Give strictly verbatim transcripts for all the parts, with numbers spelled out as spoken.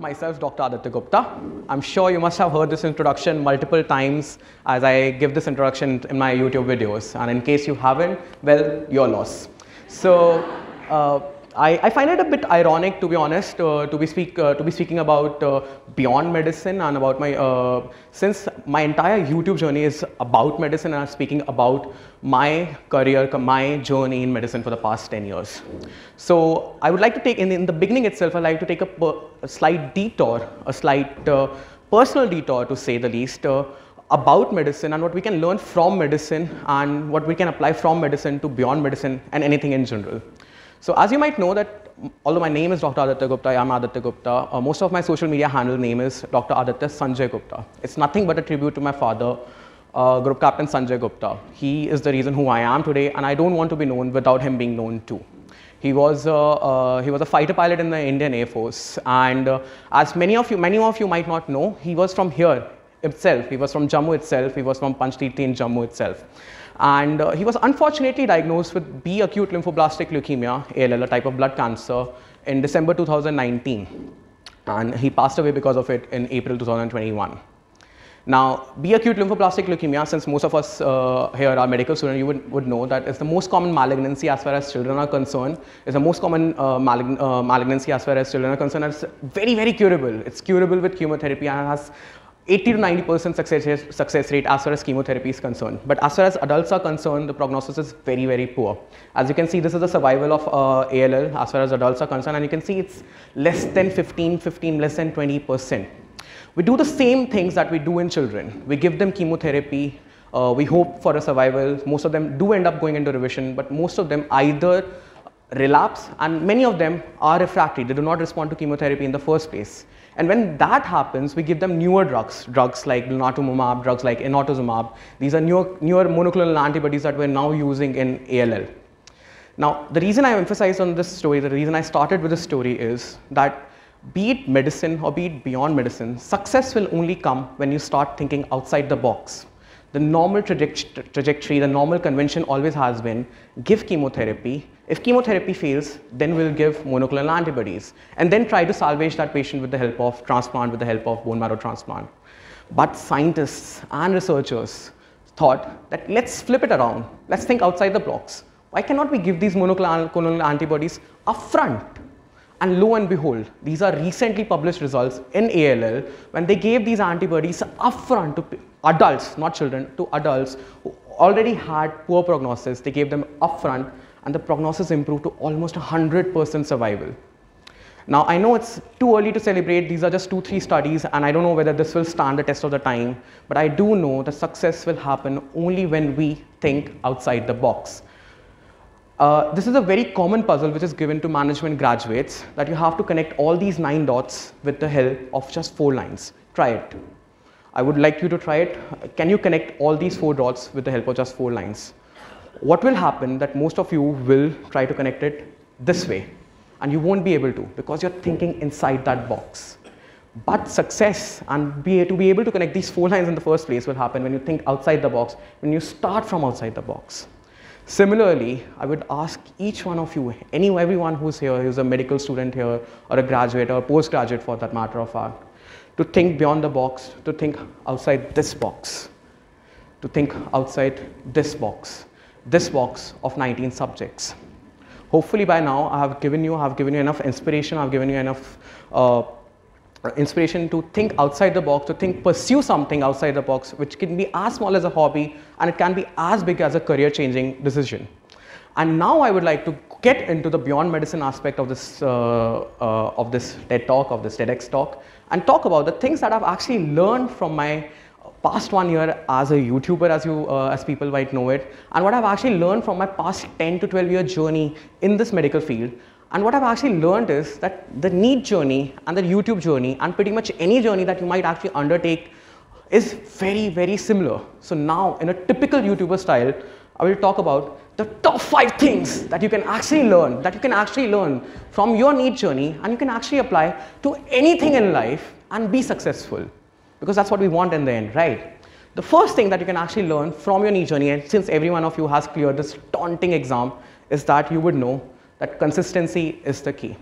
myself, Doctor Aditya Gupta. I'm sure you must have heard this introduction multiple times as I give this introduction in my YouTube videos. And in case you haven't, well, your loss. So uh, I, I find it a bit ironic, to be honest, uh, to be speak uh, to be speaking about uh, beyond medicine and about my uh, since my entire YouTube journey is about medicine, and I'm speaking about my career, my journey in medicine for the past ten years. So I would like to take in, in the beginning itself, I'd like to take a, per, a slight detour, a slight uh, personal detour, to say the least, uh, about medicine and what we can learn from medicine and what we can apply from medicine to beyond medicine and anything in general. So as you might know that, although my name is Doctor Aditya Gupta, I am Aditya Gupta, uh, most of my social media handle name is Doctor Aditya Sanjay Gupta. It's nothing but a tribute to my father, uh, Group Captain Sanjay Gupta. He is the reason who I am today, and I don't want to be known without him being known too. He was, uh, uh, he was a fighter pilot in the Indian Air Force, and uh, as many of you, many of you might not know, he was from here itself. He was from Jammu itself, he was from Panchtiti in Jammu itself. And uh, he was unfortunately diagnosed with B acute lymphoblastic leukemia, A L L, a type of blood cancer, in December two thousand nineteen. And he passed away because of it in April two thousand twenty-one. Now, B acute lymphoblastic leukemia, since most of us uh, here are medical students, you would, would know that it's the most common malignancy as far as children are concerned. It's the most common uh, malign uh, malignancy as far as children are concerned. It's very, very curable. It's curable with chemotherapy and has eighty to ninety percent success, success rate as far as chemotherapy is concerned. But as far as adults are concerned, the prognosis is very, very poor. As you can see, this is the survival of uh, A L L as far as adults are concerned, and you can see it's less than fifteen, fifteen, less than twenty percent. We do the same things that we do in children. We give them chemotherapy, uh, we hope for a survival. Most of them do end up going into remission, but most of them either relapse, and many of them are refractory. They do not respond to chemotherapy in the first place. And when that happens, we give them newer drugs, drugs like blinatumomab, drugs like inotuzumab. These are newer, newer monoclonal antibodies that we're now using in A L L. Now, the reason I emphasized on this story, the reason I started with this story is that be it medicine or be it beyond medicine, success will only come when you start thinking outside the box. The normal trajectory, the normal convention always has been, give chemotherapy. If chemotherapy fails, then we'll give monoclonal antibodies and then try to salvage that patient with the help of transplant, with the help of bone marrow transplant. But scientists and researchers thought that let's flip it around. Let's think outside the box. Why cannot we give these monoclonal antibodies upfront? And lo and behold, these are recently published results in A L L when they gave these antibodies upfront to adults, not children, to adults who already had poor prognosis. They gave them upfront, and the prognosis improved to almost one hundred percent survival. Now, I know it's too early to celebrate. These are just two, three studies, and I don't know whether this will stand the test of the time, but I do know that success will happen only when we think outside the box. Uh, this is a very common puzzle which is given to management graduates, that you have to connect all these nine dots with the help of just four lines. Try it. I would like you to try it. Can you connect all these four dots with the help of just four lines? What will happen that most of you will try to connect it this way, and you won't be able to because you're thinking inside that box. But success and be, to be able to connect these four lines in the first place will happen when you think outside the box, when you start from outside the box. Similarly, I would ask each one of you, any everyone who's here, who's a medical student here, or a graduate, or a postgraduate for that matter of fact, to think beyond the box, to think outside this box, to think outside this box, this box of nineteen subjects. Hopefully by now, I have given you, I have given you enough inspiration, I have given you enough uh, inspiration to think outside the box, to think, pursue something outside the box, which can be as small as a hobby, and it can be as big as a career-changing decision. And now I would like to get into the beyond medicine aspect of this, uh, uh, of this TED talk, of this TEDx talk, and talk about the things that I've actually learned from my past one year as a YouTuber, as you, uh, as people might know it, and what I've actually learned from my past ten to twelve year journey in this medical field. And what I've actually learned is that the NEET journey and the YouTube journey and pretty much any journey that you might actually undertake is very, very similar. So now, in a typical YouTuber style, I will talk about the top five things that you can actually learn, that you can actually learn from your NEET journey, and you can actually apply to anything in life and be successful. Because that's what we want in the end, right? The first thing that you can actually learn from your NEET journey, and since every one of you has cleared this daunting exam, is that you would know that consistency is the key.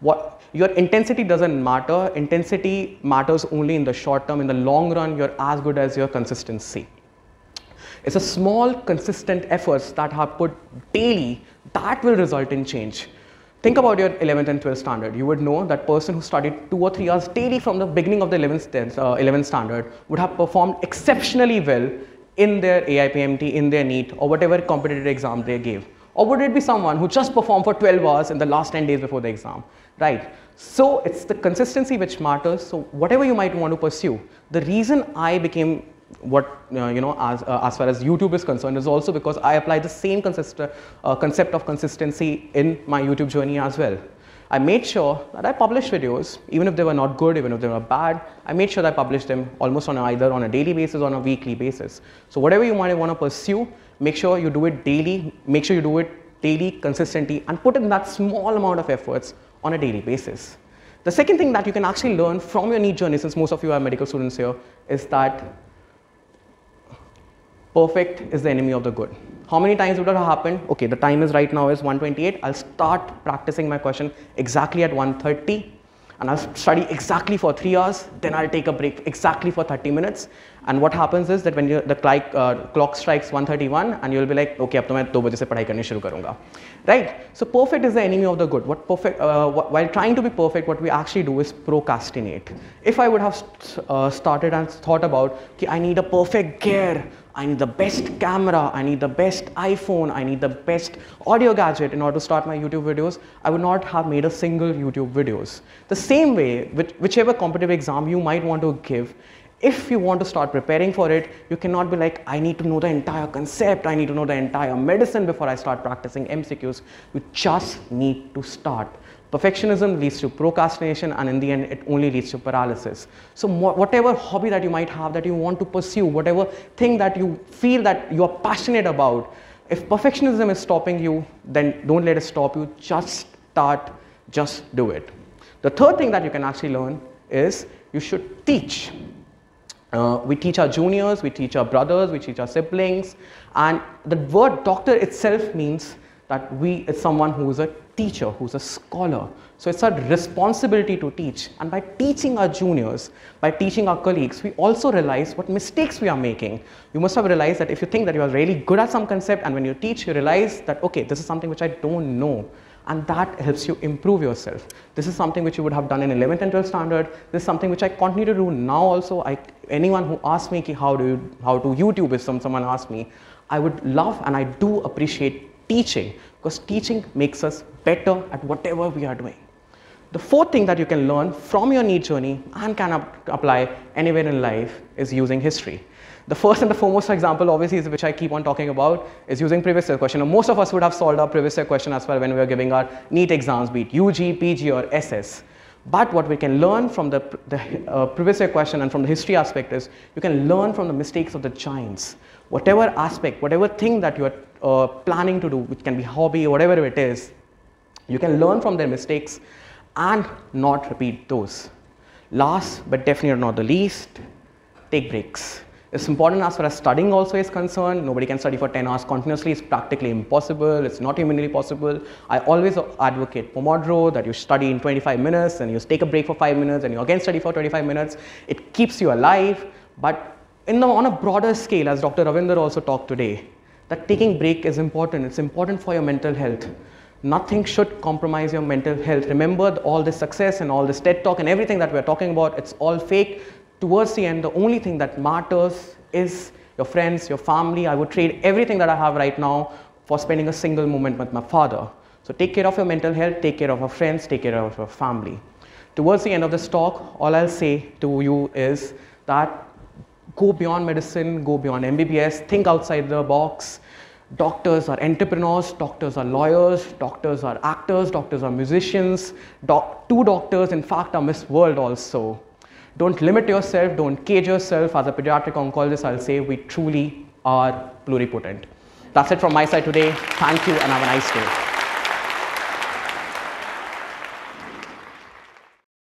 What your intensity doesn't matter. Intensity matters only in the short term. In the long run, you're as good as your consistency. It's a small, consistent efforts that are put daily that will result in change. Think about your eleventh and twelfth standard. You would know that person who studied two or three hours daily from the beginning of the eleventh standard would have performed exceptionally well in their A I P M T, in their NEET, or whatever competitive exam they gave. Or would it be someone who just performed for twelve hours in the last ten days before the exam, right? So it's the consistency which matters. So whatever you might want to pursue, the reason I became what uh, you know as uh, as far as YouTube is concerned is also because I applied the same consist uh, concept of consistency in my YouTube journey as well. I made sure that I published videos, even if they were not good, even if they were bad. I made sure that I published them almost on a, either on a daily basis or on a weekly basis. So whatever you might want to pursue, make sure you do it daily. Make sure you do it daily consistently and put in that small amount of efforts on a daily basis. The second thing that you can actually learn from your NEET journey, since most of you are medical students here, is that perfect is the enemy of the good. How many times would that have happened? Okay, the time is right now is one twenty-eight. I'll start practicing my question exactly at one thirty, and I'll study exactly for three hours. Then I'll take a break exactly for thirty minutes. And what happens is that when you, the clock, uh, clock strikes one thirty-one, and you'll be like, okay, ab to main two baje se padhai karni shuru karunga, right? So perfect is the enemy of the good. What perfect? Uh, wh while trying to be perfect, what we actually do is procrastinate. If I would have st uh, started and thought about, okay, I need a perfect gear. I need the best camera, I need the best iPhone, I need the best audio gadget in order to start my YouTube videos, I would not have made a single YouTube videos. The same way, which, whichever competitive exam you might want to give, if you want to start preparing for it, you cannot be like, I need to know the entire concept, I need to know the entire medicine before I start practicing M C Qs. You just need to start. Perfectionism leads to procrastination, and in the end, it only leads to paralysis. So whatever hobby that you might have that you want to pursue, whatever thing that you feel that you are passionate about, if perfectionism is stopping you, then don't let it stop you. Just start, just do it. The third thing that you can actually learn is you should teach. Uh, we teach our juniors, we teach our brothers, we teach our siblings, and the word doctor itself means that we is someone who is a teacher, who's a scholar. So it's our responsibility to teach. And by teaching our juniors, by teaching our colleagues, we also realize what mistakes we are making. You must have realized that if you think that you are really good at some concept, and when you teach, you realize that, okay, this is something which I don't know. And that helps you improve yourself. This is something which you would have done in eleventh and twelfth standard. This is something which I continue to do now also. I, anyone who asks me, how do you, how to YouTube, if some, someone asks me, I would love and I do appreciate teaching, because teaching makes us better at whatever we are doing. The fourth thing that you can learn from your NEET journey and can ap apply anywhere in life is using history. The first and the foremost example, obviously, is which I keep on talking about, is using previous year question. Now, most of us would have solved our previous year question as well when we were giving our NEET exams, be it U G, P G, or S S. But what we can learn from the, the uh, previous year question and from the history aspect is you can learn from the mistakes of the giants. Whatever aspect, whatever thing that you are uh, planning to do, which can be hobby or whatever it is, you can learn from their mistakes and not repeat those. Last, but definitely not the least, take breaks. It's important as far as studying also is concerned. Nobody can study for ten hours continuously. It's practically impossible. It's not humanly possible. I always advocate Pomodoro, that you study in twenty-five minutes and you take a break for five minutes and you again study for twenty-five minutes. It keeps you alive. But in the, on a broader scale, as Doctor Ravinder also talked today, that taking break is important. It's important for your mental health. Nothing should compromise your mental health. Remember, all this success and all this TED Talk and everything that we're talking about, it's all fake. Towards the end, the only thing that matters is your friends, your family. I would trade everything that I have right now for spending a single moment with my father. So take care of your mental health, take care of your friends, take care of your family. Towards the end of this talk, all I'll say to you is that go beyond medicine, go beyond M B B S, think outside the box. Doctors are entrepreneurs, doctors are lawyers, doctors are actors, doctors are musicians. Doc- two doctors, in fact, are Miss World also. Don't limit yourself, don't cage yourself. As a pediatric oncologist, I'll say we truly are pluripotent. That's it from my side today. Thank you and have a nice day.